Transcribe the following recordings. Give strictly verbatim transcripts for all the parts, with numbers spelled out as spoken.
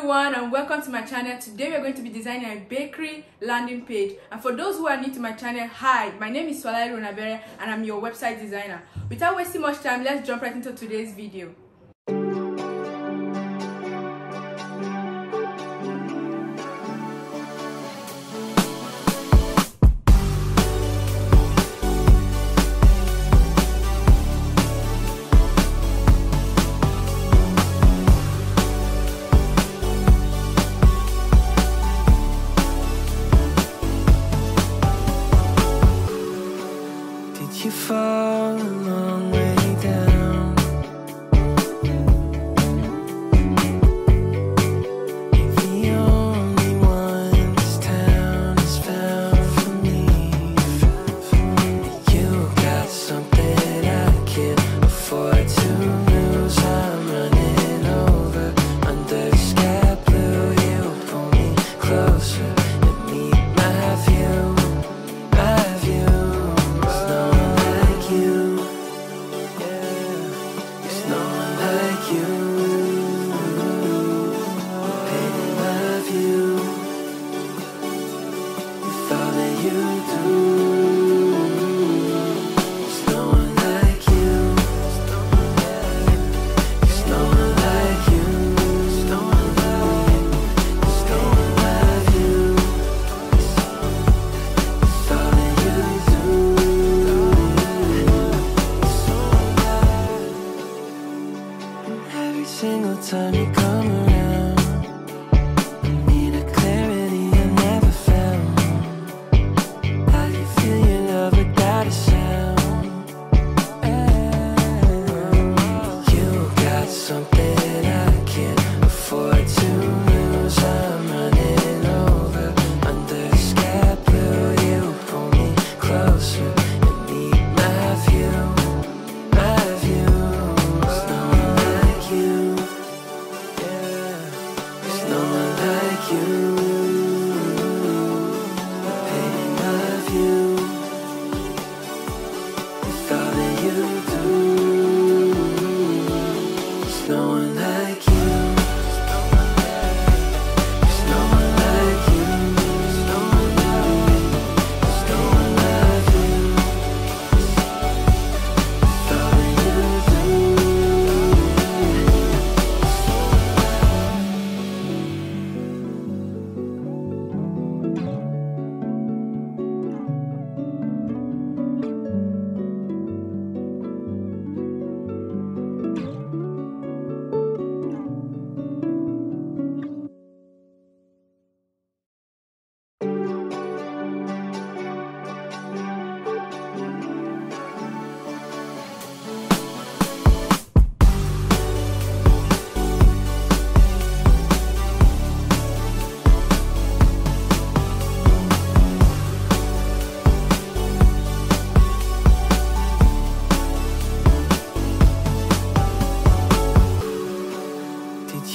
everyone and welcome to my channel. Today we are going to be designing a bakery landing page, and for those who are new to my channel, hi, my name is Swalai Ronabere and I'm your website designer. Without wasting much time, let's jump right into today's video. You fall a long way down. You're the only one this town has found for me. You got something I can't afford to lose. I'm running over under sky blue. You pull me closer and meet my view. Single time you come around, I need a clarity I never found. I can feel your love without a sound. Oh, you got something I can't afford to lose. I'm running over under sky blue. You pull me closer and meet my view.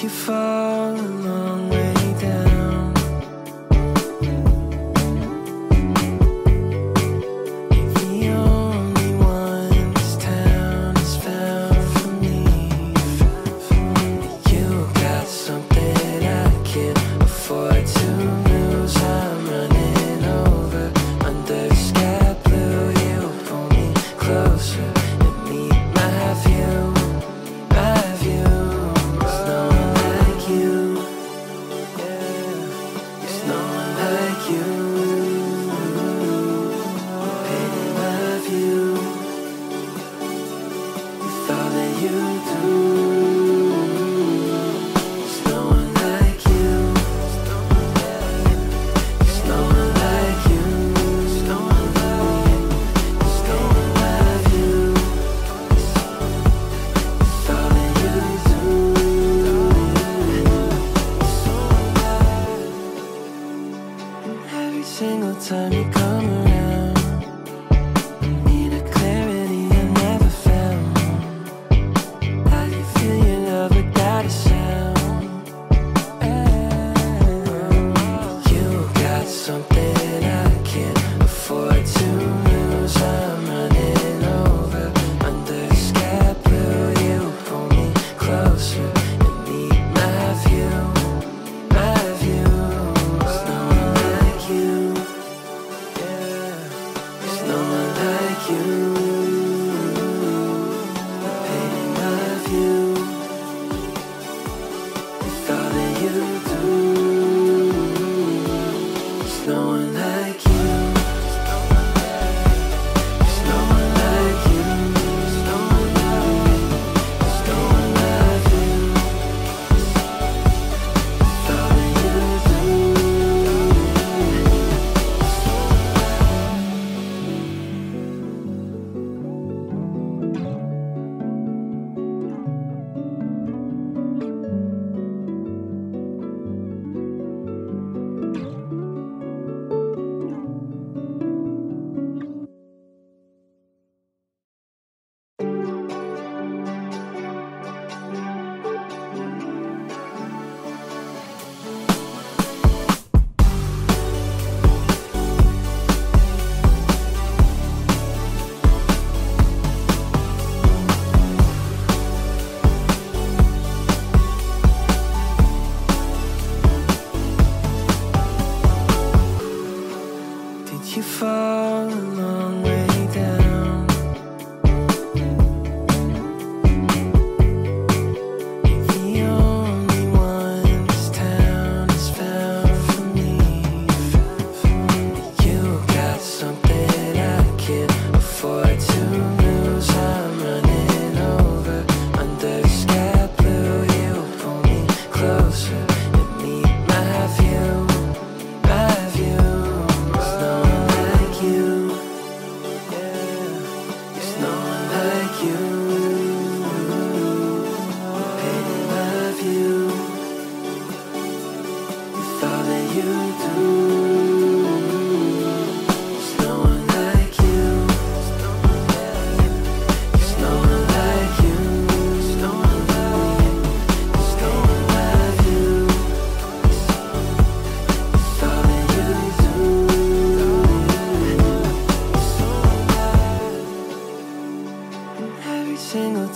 You fall a long way down. You're the only one this town has found for me. You got something I can't afford to lose. I'm running over under sky blue. You pull me closer and meet my view. My view. Yeah.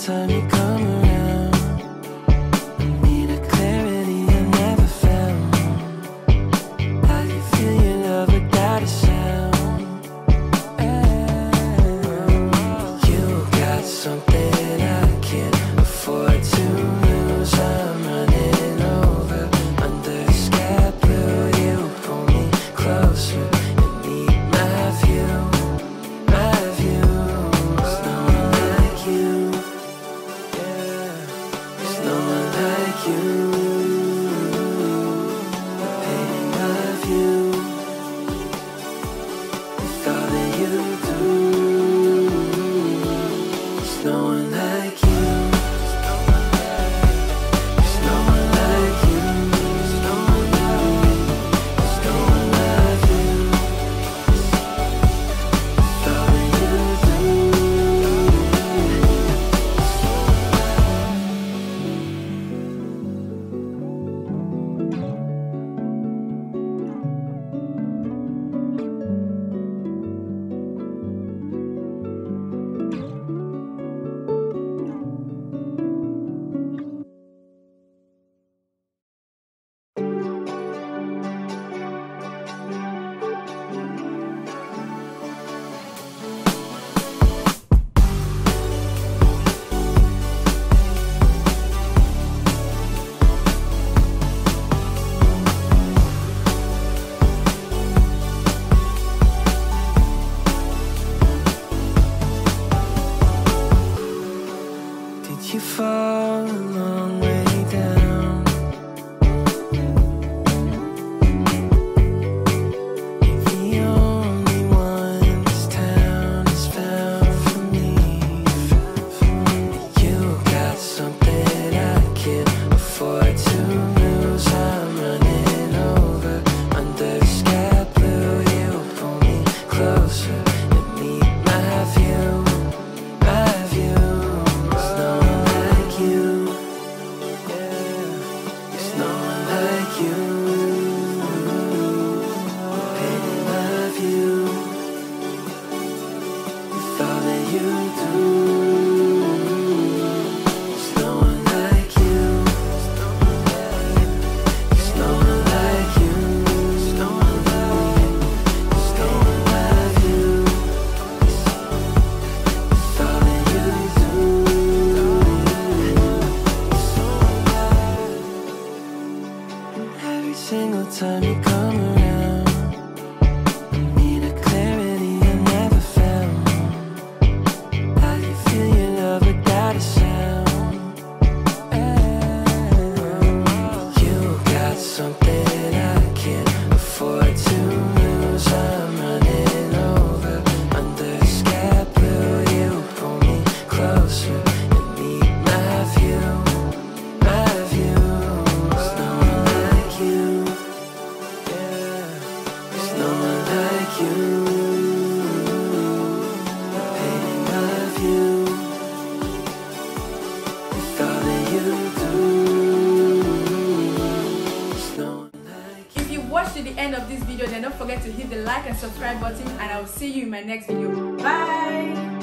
I single time you come around. I need a clarity I never found. I can feel your love without a sound. Oh, you got something I can't afford to lose. I'm running over under the sky blue. You pull me closer and meet my view. If you watched to the end of this video, then don't forget to hit the like and subscribe button, and I'll see you in my next video. Bye.